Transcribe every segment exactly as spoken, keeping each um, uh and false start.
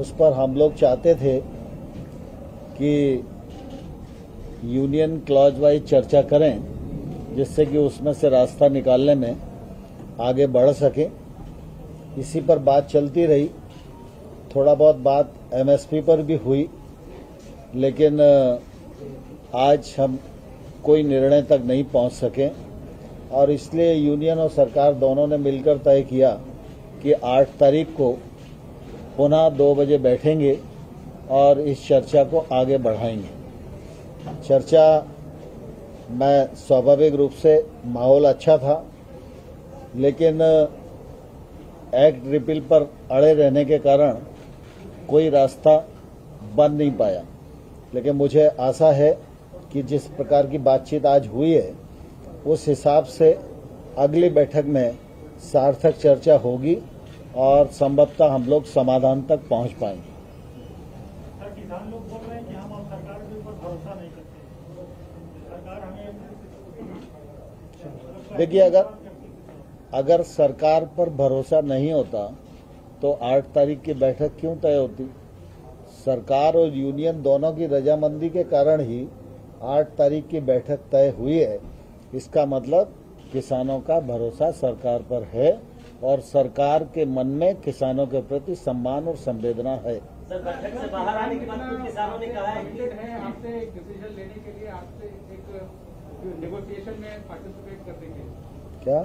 उस पर हम लोग चाहते थे कि यूनियन क्लॉज वाइज चर्चा करें, जिससे कि उसमें से रास्ता निकालने में आगे बढ़ सके। इसी पर बात चलती रही, थोड़ा बहुत बात एमएसपी पर भी हुई, लेकिन आज हम कोई निर्णय तक नहीं पहुंच सके। और इसलिए यूनियन और सरकार दोनों ने मिलकर तय किया कि आठ तारीख को पुनः दो बजे बैठेंगे और इस चर्चा को आगे बढ़ाएंगे। चर्चा मैं स्वाभाविक रूप से माहौल अच्छा था, लेकिन एक्ट रिपील पर अड़े रहने के कारण कोई रास्ता बन नहीं पाया। लेकिन मुझे आशा है कि जिस प्रकार की बातचीत आज हुई है, उस हिसाब से अगली बैठक में सार्थक चर्चा होगी और संभवतः हम लोग समाधान तक पहुंच पाएंगे। सर, किसान लोग बोल रहे हैं कि हम अब सरकार के ऊपर भरोसा नहीं करते। सरकार हमें देखिए, अगर अगर सरकार पर भरोसा नहीं होता तो आठ तारीख की बैठक क्यों तय होती? सरकार और यूनियन दोनों की रजामंदी के कारण ही आठ तारीख की बैठक तय हुई है। इसका मतलब किसानों का भरोसा सरकार पर है और सरकार के मन में किसानों के प्रति सम्मान और संवेदना है। सर, बैठक से बाहर आने के बाद कुछ किसानों ने कहा है कि आपसे एक डिसीजन लेने के लिए आपसे एक नेगोशिएशन में पार्टिसिपेट कर देंगे। क्या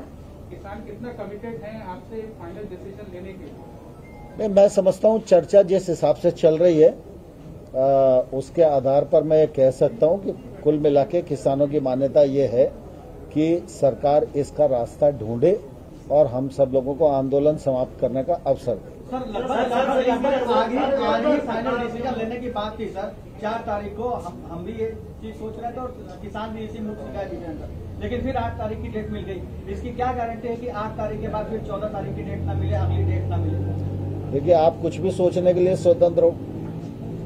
किसान कितना कमिटेड है आपसे फाइनल डिसीजन लेने के लिए? नहीं, मैं समझता हूँ चर्चा जिस हिसाब से चल रही है आ, उसके आधार पर मैं कह सकता हूँ कि कुल मिला के किसानों की मान्यता ये है कि सरकार इसका रास्ता ढूंढे और हम सब लोगों को आंदोलन समाप्त करने का अवसर दे। सर, लगभग फाइनल डिसीजन लेने की बात थी। सर, चार तारीख को हम हम भी ये चीज सोच रहे थे और किसान भी इसी मुख्य शिकायत दीजिए, लेकिन फिर आठ तारीख की डेट मिल गई। इसकी क्या गारंटी है कि आठ तारीख के बाद फिर चौदह तारीख की डेट ना मिले, अगली डेट ना मिले? देखिए, आप कुछ भी सोचने के लिए स्वतंत्र हो,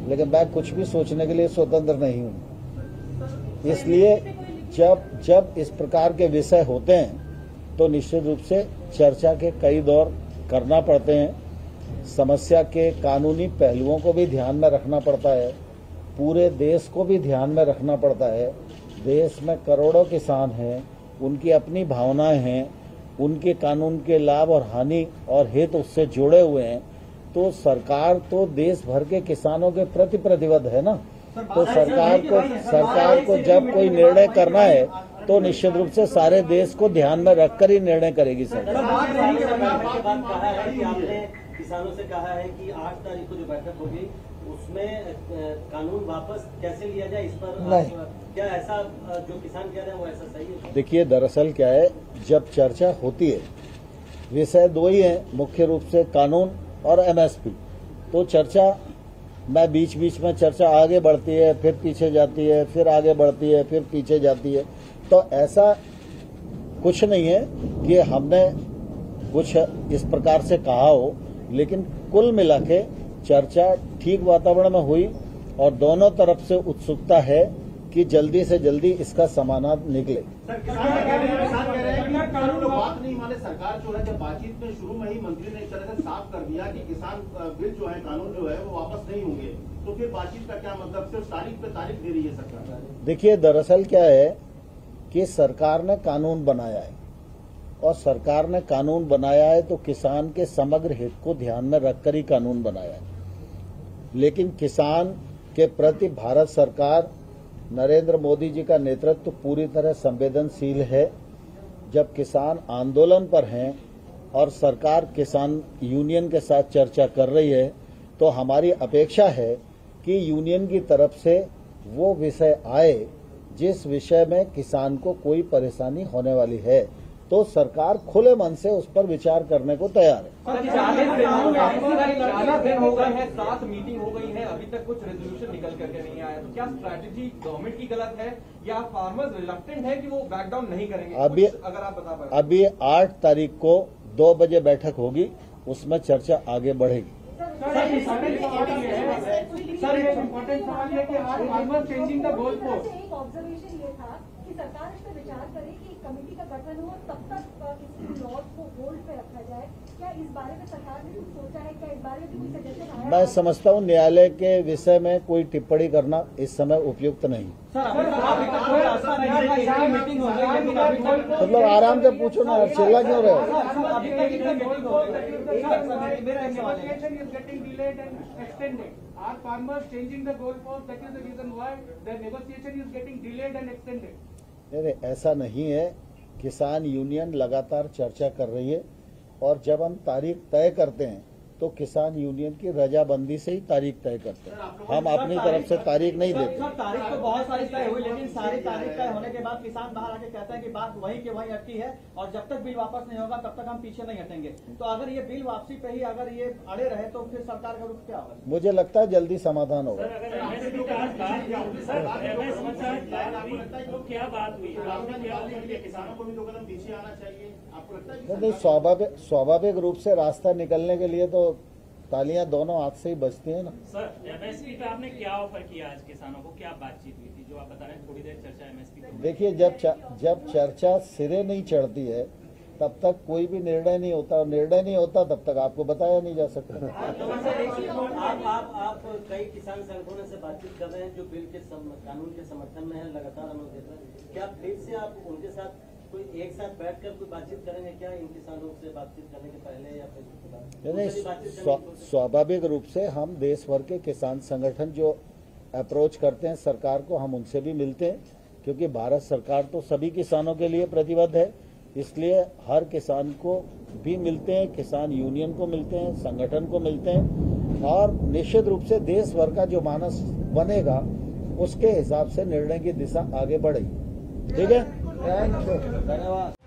लेकिन मैं कुछ भी सोचने के लिए स्वतंत्र नहीं हूँ। इसलिए जब जब इस प्रकार के विषय होते हैं तो निश्चित रूप से चर्चा के कई दौर करना पड़ते हैं। समस्या के कानूनी पहलुओं को भी ध्यान में रखना पड़ता है, पूरे देश को भी ध्यान में रखना पड़ता है। देश में करोड़ों किसान हैं, उनकी अपनी भावनाएं हैं, उनके कानून के लाभ और हानि और हित उससे जुड़े हुए हैं। तो सरकार तो देश भर के किसानों के प्रति प्रतिबद्ध है ना। तो सरकार को सरकार को जब कोई निर्णय करना है तो निश्चित रूप से सारे देश को ध्यान में रखकर ही निर्णय करेगी सरकार। किसानों से कहा है कि आठ तारीख को जो बैठक होगी उसमें कानून वापस कैसे लिया जाए, इस पर क्या ऐसा जो किसान कह रहे हैं वो ऐसा सही है? देखिए, दरअसल क्या है, जब चर्चा होती है, विषय दो ही है मुख्य रूप से, कानून और एमएसपी। तो चर्चा मैं बीच बीच में चर्चा आगे बढ़ती है, फिर पीछे जाती है, फिर आगे बढ़ती है, फिर पीछे जाती है। तो ऐसा कुछ नहीं है कि हमने कुछ इस प्रकार से कहा हो, लेकिन कुल मिला के चर्चा ठीक वातावरण में हुई और दोनों तरफ से उत्सुकता है कि जल्दी से जल्दी इसका समाधान निकले। सर, किसान कह रहे हैं कि कानून लोग बात नहीं माने। सरकार जो है जब बातचीत में शुरू में ही मंत्री ने एक तरह से साफ कर दिया कि किसान बिल जो है, कानून जो है वो वापस नहीं होंगे, तो फिर बातचीत का क्या मतलब? सिर्फ तारीख पे तारीख दे रही है सरकार। देखिए, दरअसल क्या है कि सरकार ने कानून बनाया है और सरकार ने कानून बनाया है तो किसान के समग्र हित को ध्यान में रखकर ही कानून बनाया है। लेकिन किसान के प्रति भारत सरकार, नरेंद्र मोदी जी का नेतृत्व तो पूरी तरह संवेदनशील है। जब किसान आंदोलन पर हैं और सरकार किसान यूनियन के साथ चर्चा कर रही है, तो हमारी अपेक्षा है कि यूनियन की तरफ से वो विषय आए जिस विषय में किसान को कोई परेशानी होने वाली है। तो सरकार खुले मन से उस पर विचार करने को तैयार है। सात मीटिंग हो गई है, अभी तक कुछ रेजोल्यूशन निकल करके नहीं आया, तो क्या स्ट्रैटेजी गवर्नमेंट की गलत है या फार्मर्स रिलक्टेंट है कि वो बैकडाउन नहीं करेंगे? अभी अगर आप बता पाए, अभी आठ तारीख को दो बजे बैठक होगी, उसमें चर्चा आगे बढ़ेगी। सर, एक इम्पोर्टेंट सवाल है कि आज farmers changing the goal post, observation ये था कि सरकार इस पर विचार करे कि कमेटी का गठन हो, तब तक किसी लॉज को होल्ड पे रखा जाए। क्या इस बारे में सरकार ने कुछ सोचा है? क्या इस बारे में कोई सजेशन आया? मैं समझता हूं न्यायालय के विषय में कोई टिप्पणी करना इस समय उपयुक्त नहीं। मतलब आराम से पूछो ना, चिल्ला क्यों रहे हो? Are farmers changing the goalpost? That is the reason why the negotiation is getting delayed and extended. नहीं, ऐसा नहीं है। किसान यूनियन लगातार चर्चा कर रही है और जब हम तारीख तय करते हैं तो किसान यूनियन की रजाबंदी से ही तारीख तय करते हैं। हम अपनी तरफ से तारीख नहीं देते। सर, तारीख तो बहुत सारी तय हुई, लेकिन सारी तारीख तय होने के बाद किसान बाहर आके कहता है कि बात वही के वही अटकी है और जब तक बिल वापस नहीं होगा तब तक हम पीछे नहीं हटेंगे। तो अगर ये बिल वापसी पे ही अगर ये अड़े रहे तो फिर सरकार का रुख क्या होगा? मुझे लगता है जल्दी समाधान होगा। क्या बात हुई? किसानों को भी दो कदम पीछे आना चाहिए आपको लगता है? स्वाभाविक स्वाभाविक रूप से रास्ता निकलने के लिए तो तालियां दोनों हाथ से ही बजती है ना। सर, एमएसपी पे आपने क्या ऑफर किया आज किसानों को? क्या बातचीत हुई थी जो आप बता रहे हैं? थोड़ी देर चर्चा एमएसपी की। देखिए, जब जब चर्चा सिरे नहीं चढ़ती है तब तक कोई भी निर्णय नहीं होता और निर्णय नहीं होता तब तक आपको बताया नहीं जा सकता। तो आप आप आप कई किसान संगठनों से बातचीत कर रहे हैं जो बिल के कानून के समर्थन में है, लगातार अनुरोध। क्या फिर से आप उनके साथ कोई एक साथ बैठकर कोई बातचीत करेंगे क्या इन किसानों से बातचीत करने के पहले या फिर? स्वाभाविक रूप से हम देश भर के किसान संगठन जो अप्रोच करते हैं सरकार को, हम उनसे भी मिलते हैं क्योंकि भारत सरकार तो सभी किसानों के लिए प्रतिबद्ध है। इसलिए हर किसान को भी मिलते हैं, किसान यूनियन को मिलते हैं, संगठन को मिलते हैं और निश्चित रूप से देश भर का जो मानस बनेगा उसके हिसाब से निर्णय की दिशा आगे बढ़ेगी। ठीक है, थैंक यू, धन्यवाद।